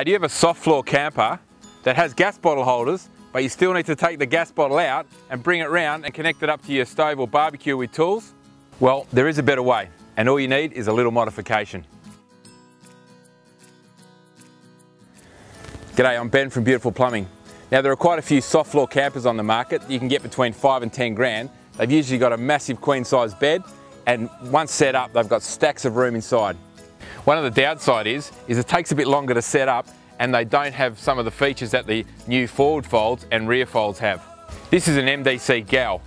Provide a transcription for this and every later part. Had you ever soft floor camper that has gas bottle holders, but you still need to take the gas bottle out and bring it round and connect it up to your stove or barbecue with tools? Well, there is a better way, and all you need is a little modification. G'day, I'm Ben from Beautiful Plumbing. Now there are quite a few soft floor campers on the market that you can get between 5 and 10 grand. They've usually got a massive queen size bed, and once set up they've got stacks of room inside. One of the downside is it takes a bit longer to set up, and they don't have some of the features that the new forward folds and rear folds have. This is an MDC gal.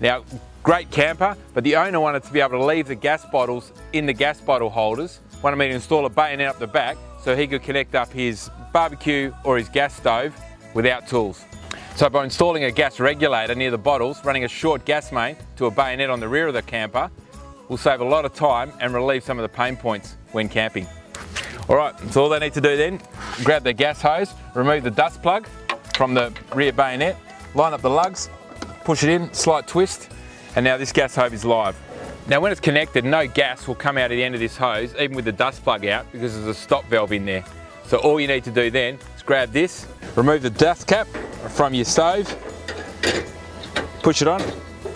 Now, great camper, but the owner wanted to be able to leave the gas bottles in the gas bottle holders, wanted me to install a bayonet up the back so he could connect up his barbecue or his gas stove without tools. So by installing a gas regulator near the bottles, running a short gas main to a bayonet on the rear of the camper, will save a lot of time and relieve some of the pain points when camping. Alright, so all they need to do then, grab their gas hose, remove the dust plug from the rear bayonet, line up the lugs, push it in, slight twist, and now this gas hose is live. Now when it's connected, no gas will come out at the end of this hose, even with the dust plug out, because there's a stop valve in there. So all you need to do then is grab this, remove the dust cap from your stove, push it on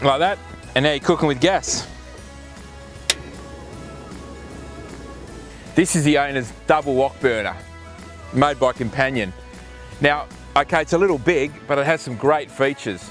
like that, and now you're cooking with gas. This is the owner's double wok burner, made by Companion. Now, okay, it's a little big, but it has some great features.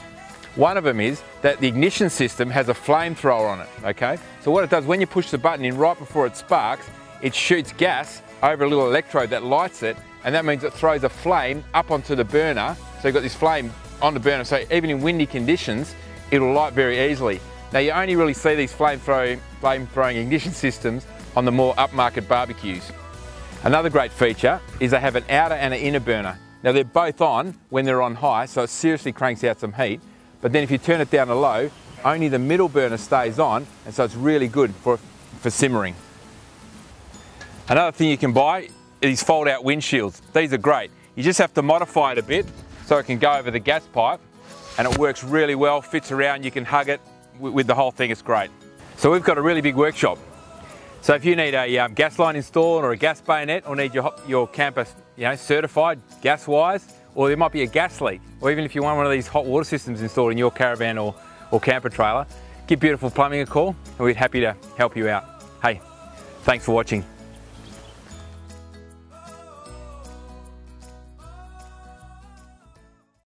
One of them is that the ignition system has a flamethrower on it, okay? So what it does, when you push the button in right before it sparks, it shoots gas over a little electrode that lights it, and that means it throws a flame up onto the burner, so you've got this flame on the burner, so even in windy conditions, it'll light very easily. Now, you only really see these flame-throwing ignition systems on the more upmarket barbecues. Another great feature is they have an outer and an inner burner. Now they're both on when they're on high, so it seriously cranks out some heat, but then if you turn it down to low, only the middle burner stays on, and so it's really good for simmering. Another thing you can buy is fold out windshields. These are great. You just have to modify it a bit so it can go over the gas pipe, and it works really well, fits around, you can hug it with the whole thing, it's great. So we've got a really big workshop. So if you need a gas line installed or a gas bayonet, or need your camper certified gas-wise, or there might be a gas leak, or even if you want one of these hot water systems installed in your caravan or camper trailer, give Beautiful Plumbing a call and we're happy to help you out. Hey, thanks for watching.